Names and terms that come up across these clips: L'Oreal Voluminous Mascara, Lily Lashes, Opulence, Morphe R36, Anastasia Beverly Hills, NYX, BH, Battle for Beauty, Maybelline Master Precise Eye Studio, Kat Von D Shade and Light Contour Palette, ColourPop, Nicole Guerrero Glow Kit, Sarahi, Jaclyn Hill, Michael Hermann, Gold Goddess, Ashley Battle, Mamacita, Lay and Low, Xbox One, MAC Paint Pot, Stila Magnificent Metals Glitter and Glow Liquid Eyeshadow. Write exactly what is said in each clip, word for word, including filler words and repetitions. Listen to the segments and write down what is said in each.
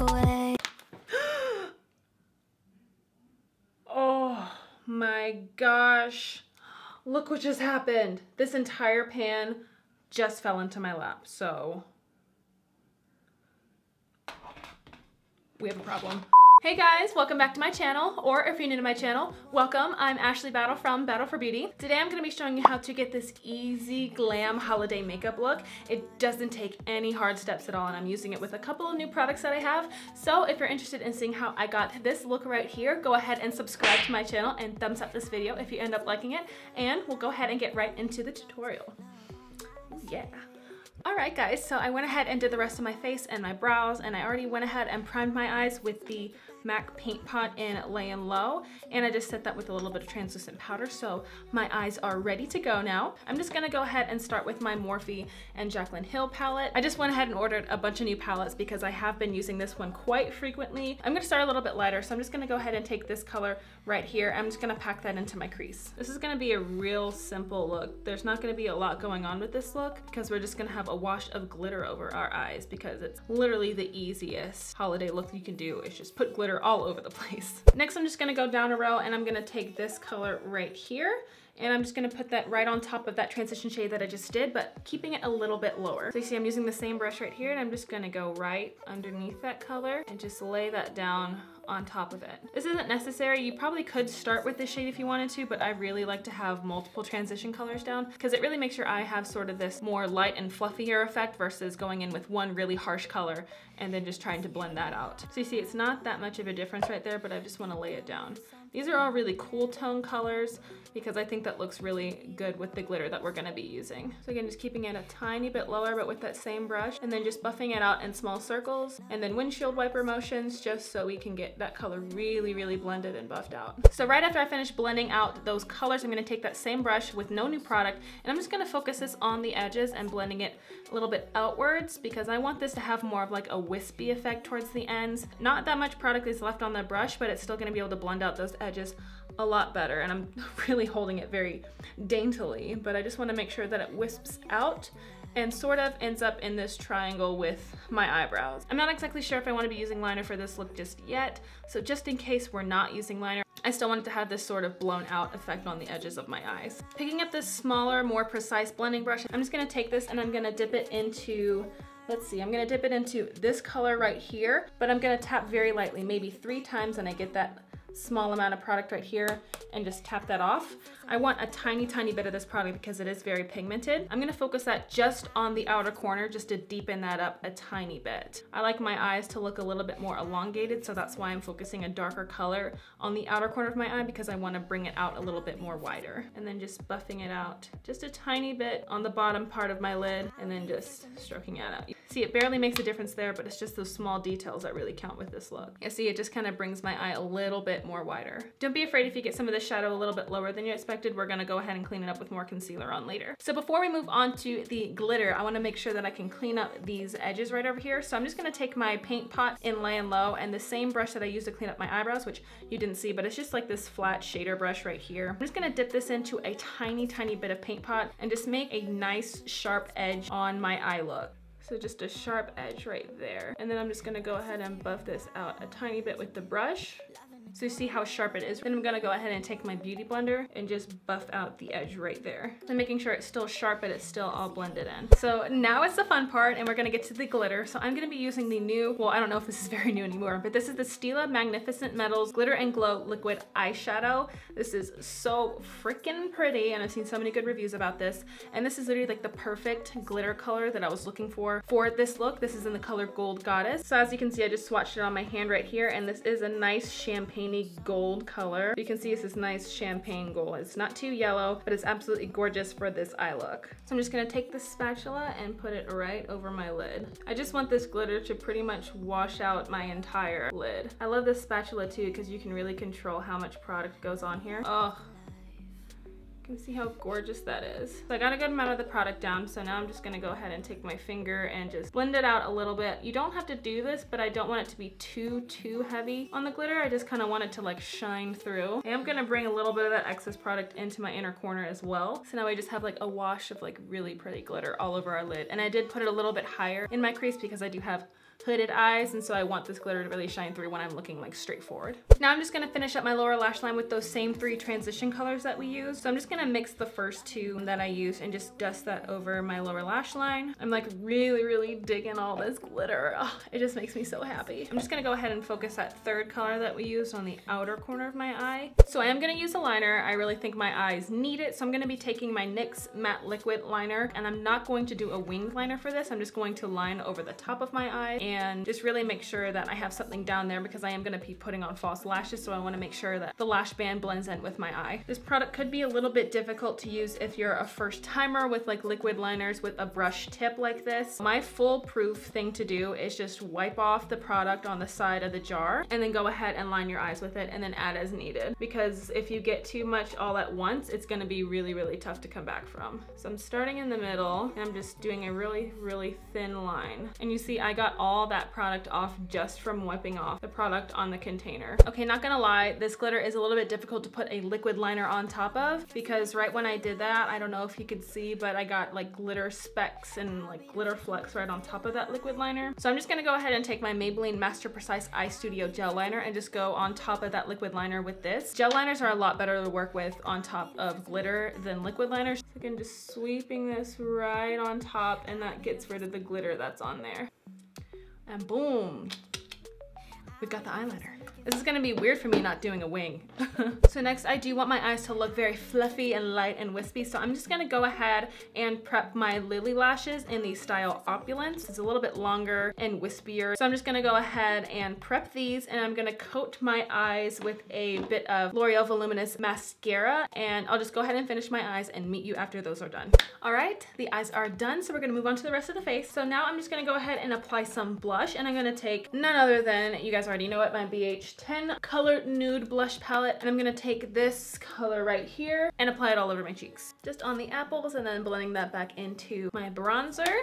away. Oh my gosh. Look what just happened. This entire pan just fell into my lap, so we have a problem. Hey guys, welcome back to my channel, or if you're new to my channel, welcome. I'm Ashley Battle from Battle for Beauty. Today I'm gonna be showing you how to get this easy glam holiday makeup look. It doesn't take any hard steps at all, and I'm using it with a couple of new products that I have. So if you're interested in seeing how I got this look right here, go ahead and subscribe to my channel and thumbs up this video if you end up liking it, and we'll go ahead and get right into the tutorial. Yeah. Alright guys, so I went ahead and did the rest of my face and my brows, and I already went ahead and primed my eyes with the MAC Paint Pot in Lay and Low, and I just set that with a little bit of translucent powder, so my eyes are ready to go now. I'm just gonna go ahead and start with my Morphe and Jaclyn Hill palette. I just went ahead and ordered a bunch of new palettes because I have been using this one quite frequently. I'm gonna start a little bit lighter, so I'm just gonna go ahead and take this color right here. I'm just gonna pack that into my crease. This is gonna be a real simple look. There's not gonna be a lot going on with this look because we're just gonna have a wash of glitter over our eyes because it's literally the easiest holiday look you can do, is just put glitter all over the place. Next, I'm just gonna go down a row and I'm gonna take this color right here and I'm just gonna put that right on top of that transition shade that I just did, but keeping it a little bit lower. So you see I'm using the same brush right here and I'm just gonna go right underneath that color and just lay that down on top of it. This isn't necessary. You probably could start with this shade if you wanted to, but I really like to have multiple transition colors down because it really makes your eye have sort of this more light and fluffier effect versus going in with one really harsh color and then just trying to blend that out. So you see it's not that much of a difference right there, but I just want to lay it down. These are all really cool tone colors because I think that looks really good with the glitter that we're gonna be using. So again, just keeping it a tiny bit lower, but with that same brush, and then just buffing it out in small circles, and then windshield wiper motions just so we can get that color really, really blended and buffed out. So right after I finish blending out those colors, I'm gonna take that same brush with no new product, and I'm just gonna focus this on the edges and blending it a little bit outwards because I want this to have more of like a wispy effect towards the ends. Not that much product is left on the brush, but it's still gonna be able to blend out those edges a lot better, and I'm really holding it very daintily, but I just want to make sure that it wisps out and sort of ends up in this triangle with my eyebrows. I'm not exactly sure if I want to be using liner for this look just yet, so just in case we're not using liner, I still wanted to have this sort of blown out effect on the edges of my eyes. Picking up this smaller, more precise blending brush, I'm just going to take this and I'm going to dip it into Let's see, I'm gonna dip it into this color right here, but I'm gonna tap very lightly, maybe three times, and I get that small amount of product right here and just tap that off. I want a tiny, tiny bit of this product because it is very pigmented. I'm gonna focus that just on the outer corner just to deepen that up a tiny bit. I like my eyes to look a little bit more elongated, so that's why I'm focusing a darker color on the outer corner of my eye because I wanna bring it out a little bit more wider. And then just buffing it out just a tiny bit on the bottom part of my lid and then just stroking it out. See, it barely makes a difference there, but it's just those small details that really count with this look. You see, it just kind of brings my eye a little bit more wider. Don't be afraid if you get some of the shadow a little bit lower than you expected. We're gonna go ahead and clean it up with more concealer on later. So before we move on to the glitter, I wanna make sure that I can clean up these edges right over here. So I'm just gonna take my paint pot in Lay and Low and the same brush that I used to clean up my eyebrows, which you didn't see, but it's just like this flat shader brush right here. I'm just gonna dip this into a tiny, tiny bit of paint pot and just make a nice sharp edge on my eye look. So just a sharp edge right there. And then I'm just gonna go ahead and buff this out a tiny bit with the brush. So you see how sharp it is. Then I'm gonna go ahead and take my beauty blender and just buff out the edge right there. I'm making sure it's still sharp, but it's still all blended in. So now it's the fun part and we're gonna get to the glitter. So I'm gonna be using the new, well, I don't know if this is very new anymore, but this is the Stila Magnificent Metals Glitter and Glow Liquid Eyeshadow. This is so freaking pretty and I've seen so many good reviews about this. And this is literally like the perfect glitter color that I was looking for for this look. This is in the color Gold Goddess. So as you can see, I just swatched it on my hand right here, and this is a nice champagne-y gold color. You can see it's this nice champagne gold. It's not too yellow, but it's absolutely gorgeous for this eye look. So I'm just gonna take this spatula and put it right over my lid. I just want this glitter to pretty much wash out my entire lid. I love this spatula too, because you can really control how much product goes on here. Oh. You can see how gorgeous that is. So I got a good amount of the product down, so now I'm just gonna go ahead and take my finger and just blend it out a little bit. You don't have to do this, but I don't want it to be too, too heavy on the glitter. I just kind of want it to like shine through. I am gonna bring a little bit of that excess product into my inner corner as well. So now I just have like a wash of like really pretty glitter all over our lid. And I did put it a little bit higher in my crease because I do have hooded eyes, and so I want this glitter to really shine through when I'm looking like straight forward. Now I'm just gonna finish up my lower lash line with those same three transition colors that we used. So I'm just gonna mix the first two that I used and just dust that over my lower lash line. I'm like really, really digging all this glitter. Oh, it just makes me so happy. I'm just gonna go ahead and focus that third color that we used on the outer corner of my eye. So I am gonna use a liner. I really think my eyes need it. So I'm gonna be taking my NYX matte liquid liner, and I'm not going to do a winged liner for this. I'm just going to line over the top of my eye and and just really make sure that I have something down there because I am gonna be putting on false lashes, so I wanna make sure that the lash band blends in with my eye. This product could be a little bit difficult to use if you're a first timer with like liquid liners with a brush tip like this. My foolproof thing to do is just wipe off the product on the side of the jar and then go ahead and line your eyes with it and then add as needed, because if you get too much all at once, it's gonna be really, really tough to come back from. So I'm starting in the middle and I'm just doing a really, really thin line. And you see I got all that product off just from wiping off the product on the container. Okay, not gonna lie, this glitter is a little bit difficult to put a liquid liner on top of, because right when I did that, I don't know if you could see, but I got like glitter specks and like glitter flecks right on top of that liquid liner. So I'm just gonna go ahead and take my Maybelline Master Precise Eye Studio gel liner and just go on top of that liquid liner with this. Gel liners are a lot better to work with on top of glitter than liquid liners. So again, just sweeping this right on top, and that gets rid of the glitter that's on there. And boom, we've got the eyeliner. This is gonna be weird for me not doing a wing. So next, I do want my eyes to look very fluffy and light and wispy, so I'm just gonna go ahead and prep my Lily Lashes in the style Opulence. It's a little bit longer and wispier, so I'm just gonna go ahead and prep these, and I'm gonna coat my eyes with a bit of L'Oreal Voluminous Mascara, and I'll just go ahead and finish my eyes and meet you after those are done. All right, the eyes are done, so we're gonna move on to the rest of the face. So now I'm just gonna go ahead and apply some blush, and I'm gonna take none other than, you guys already know it, my B H ten color nude blush palette, and I'm gonna take this color right here and apply it all over my cheeks, just on the apples, and then blending that back into my bronzer.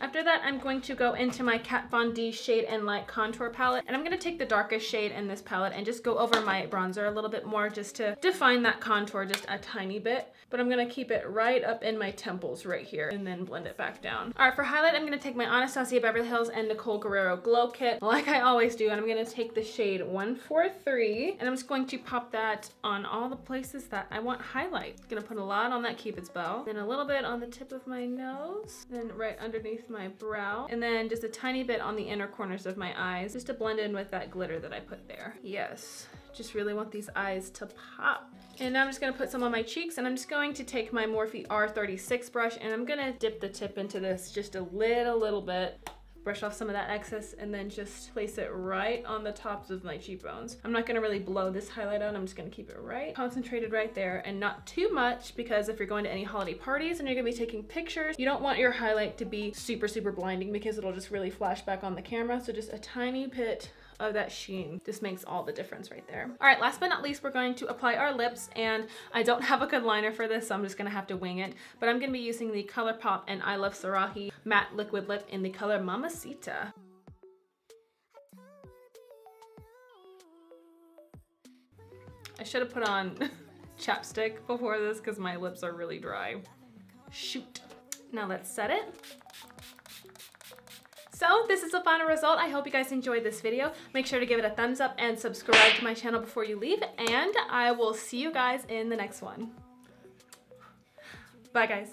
After that, I'm going to go into my Kat Von D Shade and Light Contour Palette, and I'm going to take the darkest shade in this palette and just go over my bronzer a little bit more just to define that contour just a tiny bit, but I'm going to keep it right up in my temples right here and then blend it back down. All right, for highlight, I'm going to take my Anastasia Beverly Hills and Nicole Guerrero Glow Kit, like I always do, and I'm going to take the shade one four three, and I'm just going to pop that on all the places that I want highlight. I'm going to put a lot on that Cupid's bow, then a little bit on the tip of my nose, then right underneath my brow, and then just a tiny bit on the inner corners of my eyes just to blend in with that glitter that I put there. Yes, just really want these eyes to pop. And now I'm just gonna put some on my cheeks, and I'm just going to take my Morphe R thirty-six brush, and I'm gonna dip the tip into this just a little little bit, brush off some of that excess, and then just place it right on the tops of my cheekbones. I'm not gonna really blow this highlight out, I'm just gonna keep it right concentrated right there, and not too much, because if you're going to any holiday parties and you're gonna be taking pictures, you don't want your highlight to be super super blinding because it'll just really flash back on the camera. So just a tiny bit of that sheen just makes all the difference right there. All right, last but not least, we're going to apply our lips, and I don't have a good liner for this, so I'm just gonna have to wing it, but I'm gonna be using the ColourPop and I Love Sarahi matte liquid lip in the color Mamacita. I should have put on chapstick before this because my lips are really dry. Shoot. Now let's set it. So this is the final result. I hope you guys enjoyed this video. Make sure to give it a thumbs up and subscribe to my channel before you leave, and I will see you guys in the next one. Bye guys.